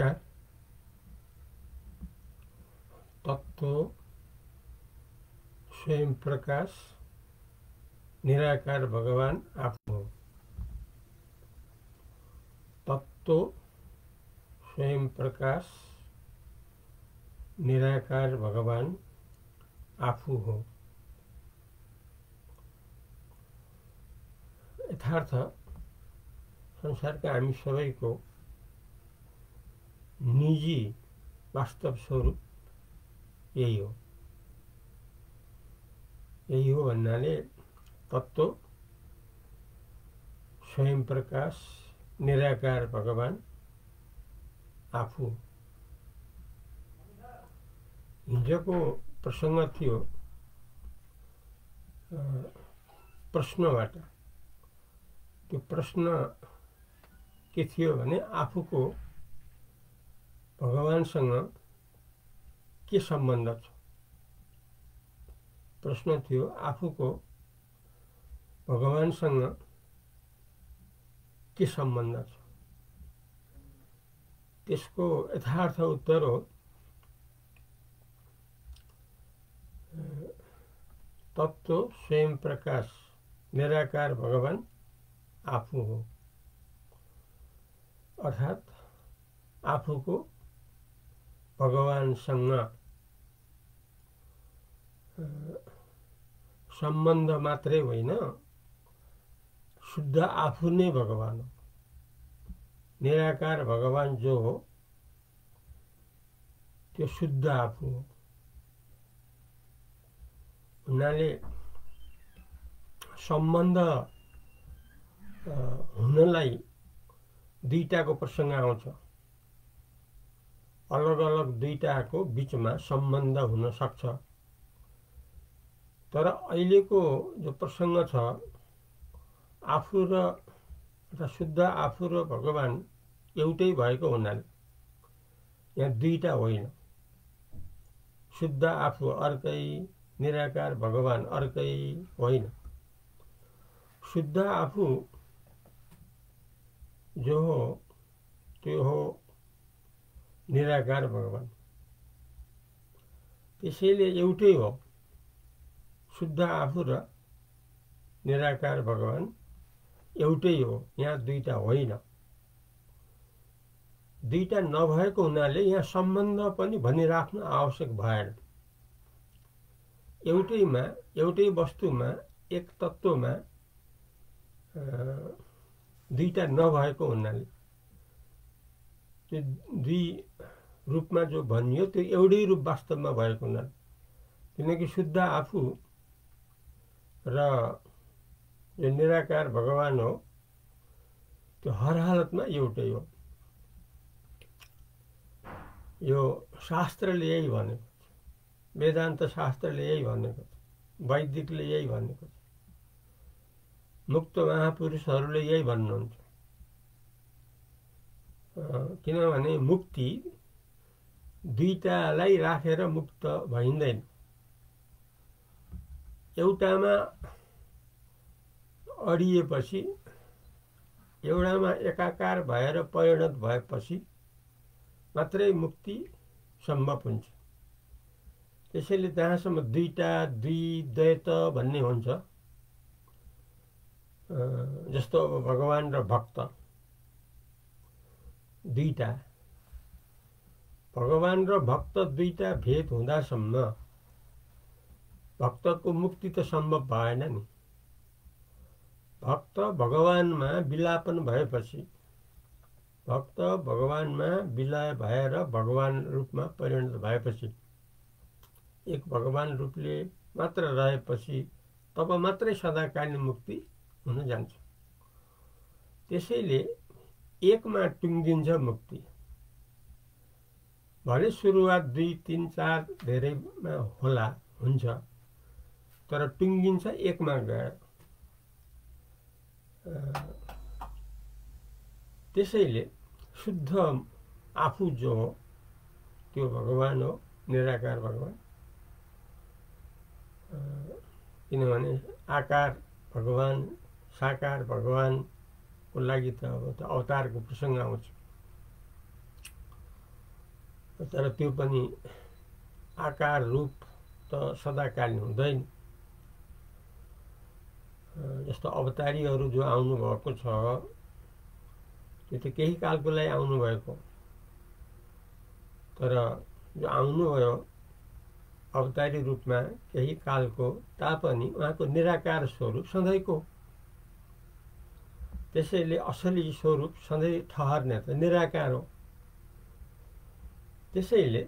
क्या है? तत्व स्वयं प्रकाश निराकार भगवान आप हो। तत्व स्वयं प्रकाश निराकार भगवान आफू हो। यथार्थ संसार का हामी सबैको निजी वास्तव स्वरूप यही हो। यही हो भन्नाले तत्व स्वयं प्रकाश निराकार भगवान आफू। हिजोको प्रसंग थियो प्रश्नबाट। त्यो प्रश्न के थियो भने आफूको भगवानसँग के सम्बन्ध छ। प्रश्न थियो आफूको भगवानसँग के सम्बन्ध छ। त्यसको यथार्थ उत्तर हो तत्व स्वयं प्रकाश निराकार भगवान आफू हो। अर्थात आफू को भगवानसँग संबंध मात्रै होइन, शुद्ध आफू नै भगवान हो। निराकार भगवान जो हो त्यो शुद्ध आफू हो। उनीले सम्बन्ध हुनलाई दुईटाको प्रसंग आउँछ। अलग अलग दुईटाको बीचमा सम्बन्ध हुन सक्छ। तर अहिलेको जो प्रसंग छ आफू र शुद्ध आफू र भगवान एउटै भएको हुनाले यहाँ दुईटा होइन। शुद्ध आफू अर्कै, निराकार भगवान अर्कै होइन। शुद्ध आफू जो हो त्यो हो निराकार भगवान। त्यसैले एउटै हो शुद्ध आफू र निराकार भगवान एउटै हो। यहाँ दुईटा होइन। दुईटा नभएको हुनाले यहाँ सम्बन्ध पनि भनिराख्नु आवश्यक भएन। एउटैमा, एउटै वस्तुमा, एक तत्त्वमा दुईटा नभएको हुनाले त्यो दुई रूपमा जो भनियो त्यो एउटै रूप वास्तवमा भएको हुनाले, किनकि शुद्ध आफू र जो निराकार भगवान हो त्यो हर हालतमा एउटै हो। यो शास्त्रले यही भनेको, वेदान्त शास्त्रले यही भनेको, वैदिकले यही भनेको, मुक्त महापुरुषहरूले यही भन्नुहुन्छ। किनभने मुक्ति दुईटालाई राखेर मुक्त भइँदैन। एउटामा अडिएपछि, एउटामा एकाकार भएर परिणत भएपछि मात्रै मुक्ति सम्भव हुन्छ। त्यसैले जहाँसम्म दुईटा द्वैत भन्ने हुन्छ, जस्तो भगवान र भक्त दुईटा, भगवान र भक्त दुईटा भेद हुँदासम्म भक्तको मुक्ति त सम्भव भएन नि। भक्त भगवानमा विलापन भएपछि, भक्त भगवानमा विलय भएर भगवान रूपमा परिणत भएपछि, एक भगवान रूपले मात्र रहेपछि तब मात्रै सदाकालीन मुक्ति हुन जान्छ। त्यसैले एकमा टुङ्गिन्छ मुक्ति। भले सुरुवात 2, 3, 4 धेरैमा होला हुन्छ, तर टुङ्गिन्छ एकमा गएर। त्यसैले शुद्ध आफू जो हो त्यो भगवान हो, निराकार भगवान। किनभने आकार भगवान, साकार भगवानको लागि त अब अवतारको प्रसंग आउँछ। तर त्यो पनि आकार रूप त सदाकालीन हुँदैन। जस्तो अवतारीहरू जो आउनु भएको छ त्यो त केही कालको लागि आउनु भएको, तर जो आउनुभयो अवतारी रूपमा केही कालको तापनि उहाँको निराकार स्वरूप सधैँको। त्यसैले असली स्वरूप सधैँ ठहरने त निराकार हो। त्यसैले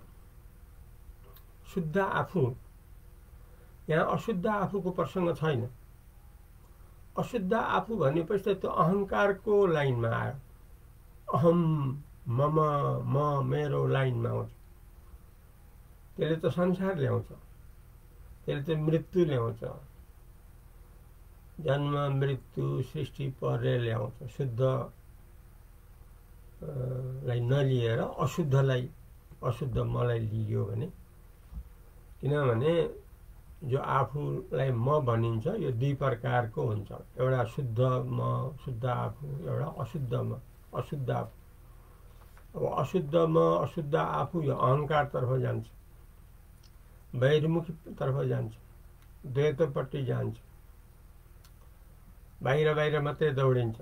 शुद्ध आफू, यहाँ अशुद्ध आफूको प्रसंग छैन। अशुद्ध आफू भनेपछि त त्यो अहंकारको लाइनमा आयो, अहम मम म मेरो लाइनमा आउँछ। त्यसले त संसार ल्याउँछ, त्यसले त मृत्यु ल्याउँछ, जन्म मृत्यु सृष्टि पर्य ल्याउँछ। शुद्धलाई नलिएर अशुद्धलाई, अशुद्ध मलाई लियो भने, किनभने जो आफूलाई म भनिन्छ यो दुई प्रकारको हुन्छ, एउटा शुद्ध म शुद्ध आफू, एउटा अशुद्ध म अशुद्ध आफू। अब अशुद्ध म अशुद्ध आफू यो अहंकारतर्फ जान्छ, बहिर्मुखीतर्फ जान्छ, द्वैतपट्टि जान्छ, बाहिर बाहिर मात्रै दौडिन्छ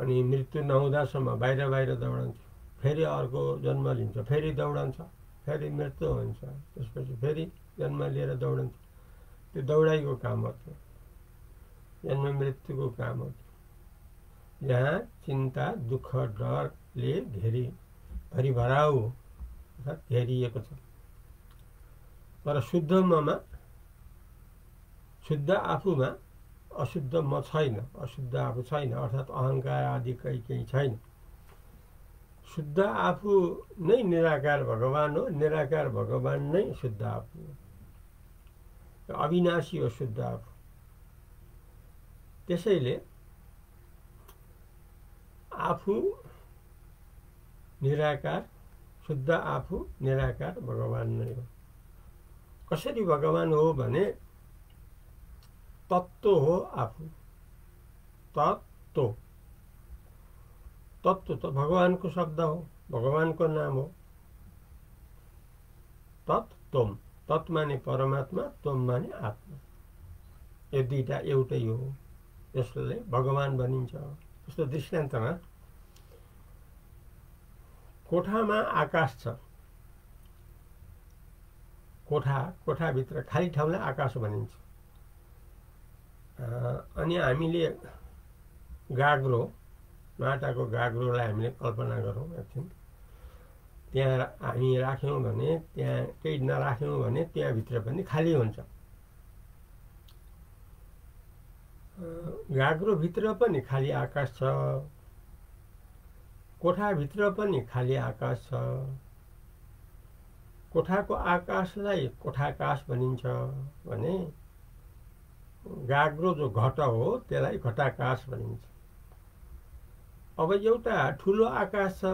अनि मृत्यु नहुँदासम्म बाहिर बाहिर दौडन्छ। फेरि अर्को जन्म लिन्छ, फेरि दौडन्छ, फेरि मृत्यु हुन्छ, त्यसपछि फेरि जन्म लिएर दौडन्छ। त्यो दौडाइको काम हो, त्यो जन्म मृत्युको काम हो। यहाँ चिन्ता दुःख डरले घेरी भरिभराउ अर्थात् घेरिएको छ। तर शुद्ध ममा, शुद्ध आफूमा अशुद्ध म छैन, अशुद्ध आफू छैन, अर्थात् अहंकार आदि केही छैन। शुद्ध आफू नै निराकार भगवान हो, निराकार भगवान नै शुद्ध आफू हो, अविनाशी हो शुद्ध आफू। त्यसैले आफू निराकार, शुद्ध आफू निराकार भगवान नै हो। कसरी भगवान हो भने तत्त्व हो आफू। तत्त्व, तत्त्व तो भगवान को शब्द हो, भगवान को नाम हो। तत्त्वम, तत् माने परमात्मा, त्वम माने आत्मा, ये दुईटा एउटै हो, यसलाई भगवान भनिन्छ। जस्तो दृष्टान्तमा कोठामा आकाश छ, कोठा, कोठाभित्र खाली ठाउँलाई आकाश भनिन्छ। अनि हामीले गाग्रो, माटाको गाग्रोलाई हामीले कल्पना गरौँ एकछिन, त्यहाँ हामी राख्यौँ भने, त्यहाँ केही नराख्यौँ भने त्यहाँभित्र पनि खाली हुन्छ। गाग्रोभित्र पनि खाली आकाश छ, कोठाभित्र पनि खाली आकाश छ। कोठाको आकाशलाई कोठाकाश भनिन्छ भने गाग्रो जो घट हो त्यसलाई घटाकाश भनिन्छ। अब एउटा ठुलो आकाश छ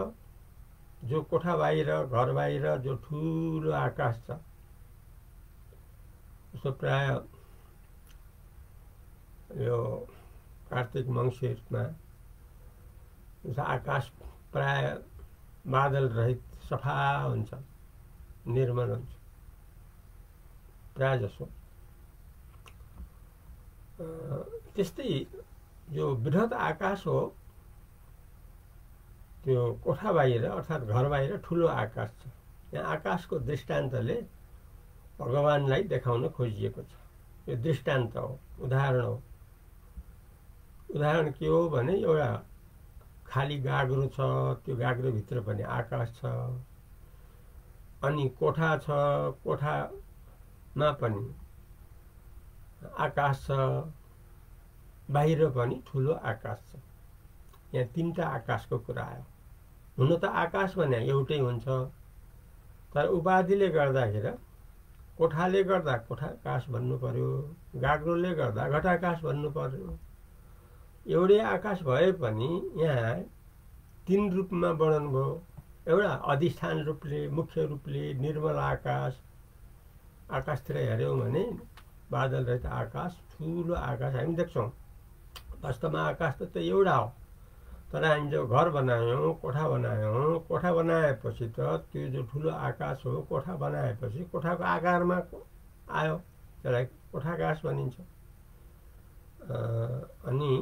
जो कोठा बाहिर, घर बाहिर जो ठुलो आकाश छ, जस्तो प्राय यो कार्तिक मङ्सिरमा जस्तो आकाश प्राय बादल रहित सफा हुन्छ, निर्मल हुन्छ प्राय जसो। त्यस्तै जो बृहत आकाश हो त्यो कोठा बाहिर अर्थात् घर बाहिर ठुलो आकाश छ। यहाँ आकाशको दृष्टान्तले भगवानलाई देखाउन खोजिएको छ। यो दृष्टान्त हो, उदाहरण हो। उदाहरण के हो भने एउटा खाली गाग्रो छ, त्यो गाग्रोभित्र पनि आकाश छ, अनि कोठा छ, कोठामा पनि आकाश छ, बाहिर पनि ठुलो आकाश छ। यहाँ तीनटा आकाशको कुरा आयो। हुन त आकाश भने एउटै हुन्छ, तर उपाधिले गर्दाखेरि कोठाले गर्दा कोठाकाश भन्नु पर्यो, गाग्रोले गर्दा घटाकाश भन्नु पर्यो। एउटै आकाश भए पनि यहाँ तीन रूपमा वर्णन भयो। एउटा अधिष्ठान रूपले, मुख्य रूपले निर्मल आकाश, आकाशतिर हेऱ्यौँ भने बादल रहित आकाश, ठुलो आकाश हामी देख्छौँ। वास्तवमा आकाश त एउटा हो, तर हामी जो घर बनायौं कोठा बनाएपछि तो त्यो जो ठुलो आकाश हो कोठा बनाएपछि कोठाको आकारमा आयो त्यसलाई कोठाकाश भनिन्छ। अनि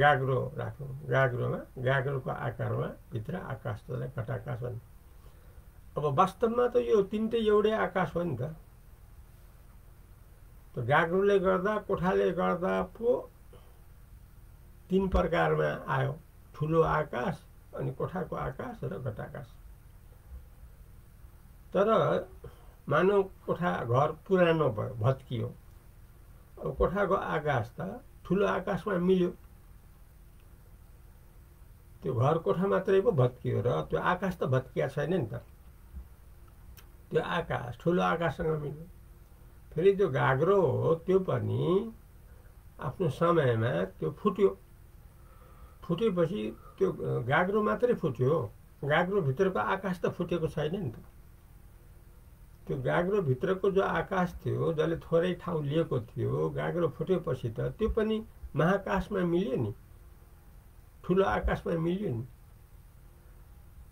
गाग्रो राख्नु, गाग्रोमा गाग्रोको आकारमा भित्र आकाश त्यसलाई घटाकाश भन्छ। अब वास्तवमा तो यो तीनटै एउटै आकाश हो नि त। तो गाग्रोले गर्दा कोठाले गर्दा पो तीन प्रकारमा आयो, ठुलो आकाश अनि कोठाको आकाश र घटाकाश। तर मानव कोठा घर पुरानो भयो भत्कियो, अब कोठाको आकाश त ठुलो आकाशमा मिल्यो, त्यो घर कोठा मात्रै पो भत्कियो र त्यो आकाश त भत्किया छैन नि त। त्यो आकाश ठुलो आकाशसँग मिल्यो। फेरि जो गाग्रो हो त्यो पनि आफ्नो समयमा त्यो फुट्यो, फुटेपछि त्यो गाग्रो मात्रै फुट्यो, गाग्रो भित्रको आकाश त फुटेको छैन नि त। त्यो गाग्रो भित्रको जो आकाश थियो जसले थोरै ठाउँ लिएको थियो, गाग्रो फुटेपछि त त्यो पनि महाकाशमा मिल्यो नि, ठुलो आकाशमा मिल्यो नि।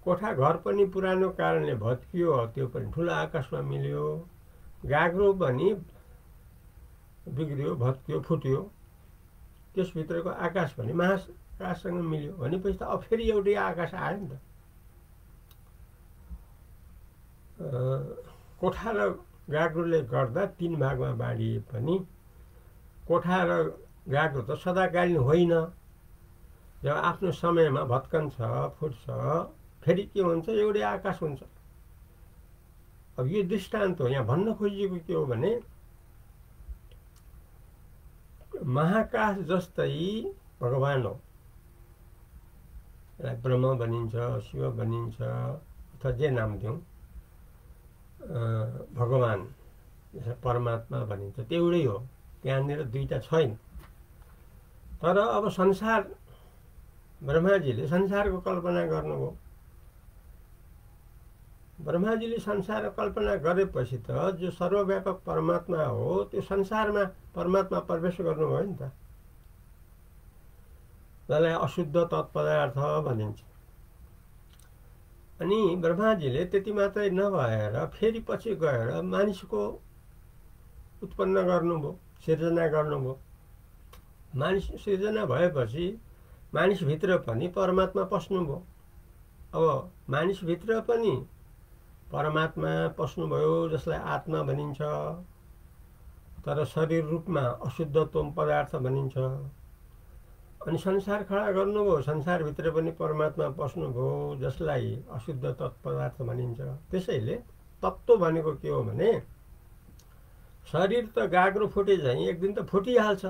कोठा घर पनि पुरानो कारणले भत्कियो, त्यो पनि ठुलो आकाशमा मिल्यो। गाग्रो पनि बिग्रियो, भत्कियो, फुट्यो, त्यसभित्रको आकाश पनि महाकाशसँग मिल्यो। भनेपछि त अब फेरि एउटै आकाश आयो नि त। कोठा र गाग्रोले गर्दा तीन भागमा बाँडिए पनि कोठा र गाग्रो त सदाकालीन होइन। जब आफ्नो समयमा भत्कन्छ, फुट्छ, फेरि के हुन्छ, एउटै आकाश हुन्छ। अब यो दृष्टान्त हो, यहाँ भन्न खोजिएको के हो भने महाकाश जस्तै भगवान हो, ब्रह्म भनिन्छ, शिव भनिन्छ, अथवा जे नाम दिउँ, भगवान जसलाई परमात्मा भनिन्छ एउटै हो, त्यहाँनिर दुईटा छैन। तर अब संसार, ब्रह्माजीले संसारको कल्पना गर्नुभयो। ब्रह्माजीले संसार कल्पना गरेपछि त जो सर्वव्यापक परमात्मा हो त्यो संसारमा परमात्मा प्रवेश गर्नुभयो नि त। जसलाई अशुद्ध तत्पदार्थ भनिन्छ। अनि ब्रह्माजीले त्यति मात्रै नभएर फेरि पछि गएर मानिसको उत्पन्न गर्नुभयो, सिर्जना गर्नुभयो। मानिस सिर्जना भएपछि मानिसभित्र पनि परमात्मा पस्नुभयो। अब मानिसभित्र पनि परमात्मा पस्नुभयो जसलाई आत्मा भनिन्छ, तर शरीर रूपमा अशुद्धत्व पदार्थ भनिन्छ। अनि संसार खडा गर्नुभयो, संसारभित्र पनि परमात्मा पस्नुभयो जसलाई अशुद्ध तत्पदार्थ भनिन्छ। त्यसैले तत्त्व भनेको के हो भने शरीर त गाग्रो फुटे झैँ एक दिन त फुटिहाल्छ,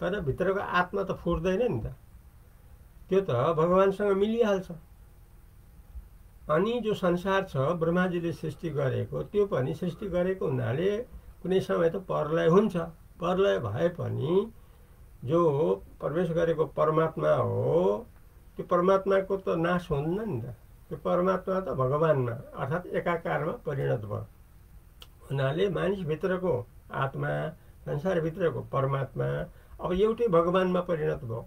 तर भित्रको आत्मा त फुट्दैन नि त, त्यो त भगवानसँग मिलिहाल्छ। अनि जो संसार छ ब्रह्माजीले सृष्टि गरेको, त्यो पनि सृष्टि गरेको हुनाले कुनै समय त परलय हुन्छ। परलय भए पनि जो प्रवेश गरेको परमात्मा हो त्यो परमात्माको त नाश हुन्न नि त। त्यो परमात्मा त भगवानमा अर्थात् एकाकारमा परिणत भयो हुनाले मानिसभित्रको आत्मा, संसारभित्रको परमात्मा अब एउटै भगवानमा परिणत भयो।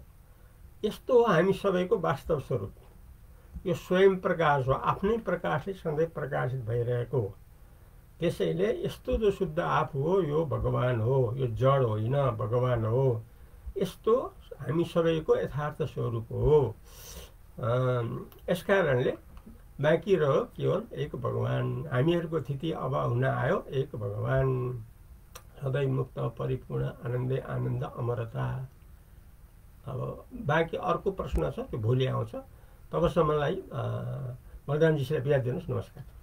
यस्तो हो हामी सबैको वास्तव स्वरूप। यो स्वयं प्रकाश हो, आफ्नै प्रकाशले सधैँ प्रकाशित भइरहेको हो। त्यसैले यस्तो जो शुद्ध आफ हो यो भगवान हो, यो जड होइन, भगवान हो। यस्तो हामी सबैको यथार्थ स्वरूप हो। यस कारणले बाँकी रह्यो केवल एक भगवान। हामीहरूको स्थिति अब हुन आयो एक भगवान, सधैँ मुक्त, परिपूर्ण, आनन्दै आनन्द, अमरता। अब बाँकी अर्को प्रश्न छ, त्यो भोलि आउँछ। तबसम्मलाई मदानजीलाई बिदा दिनुहोस्। नमस्कार।